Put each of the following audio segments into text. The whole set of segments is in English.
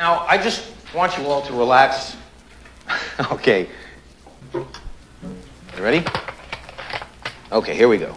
Now, I just want you all to relax. Okay. You ready? Okay, here we go.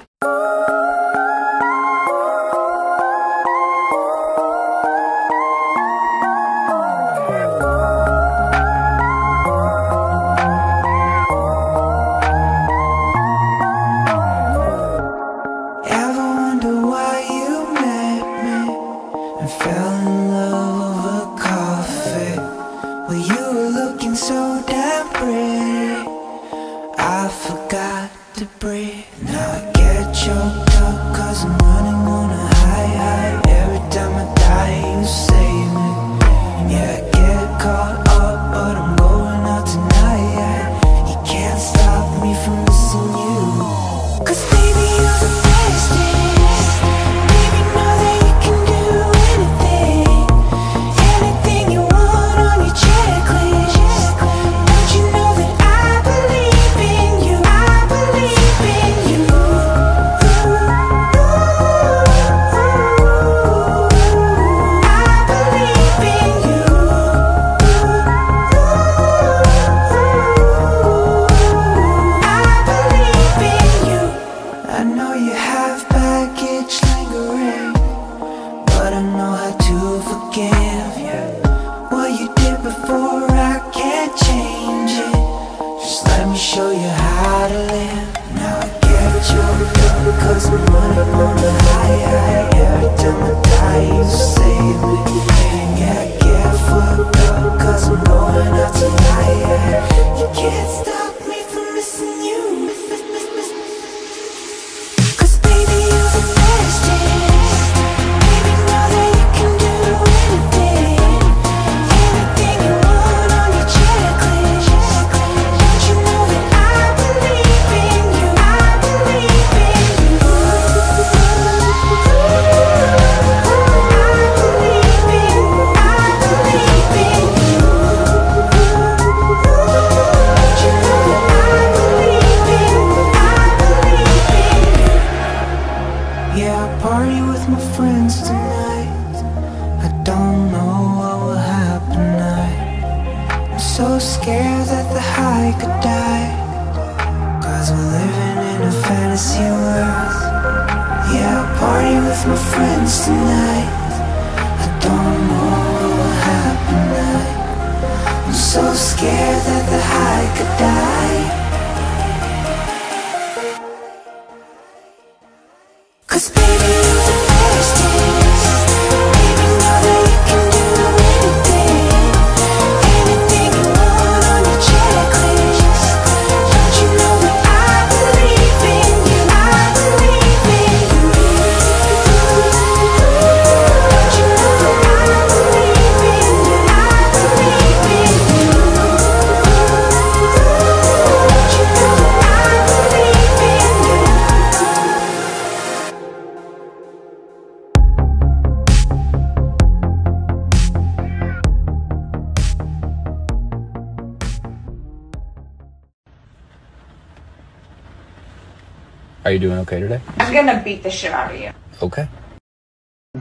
Are you doing okay today? I'm gonna beat the shit out of you. Okay.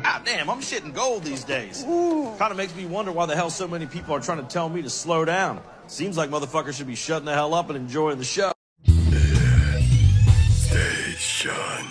Ah, damn, I'm shitting gold these days. Kinda makes me wonder why the hell so many people are trying to tell me to slow down. Seems like motherfuckers should be shutting the hell up and enjoying the show. Station.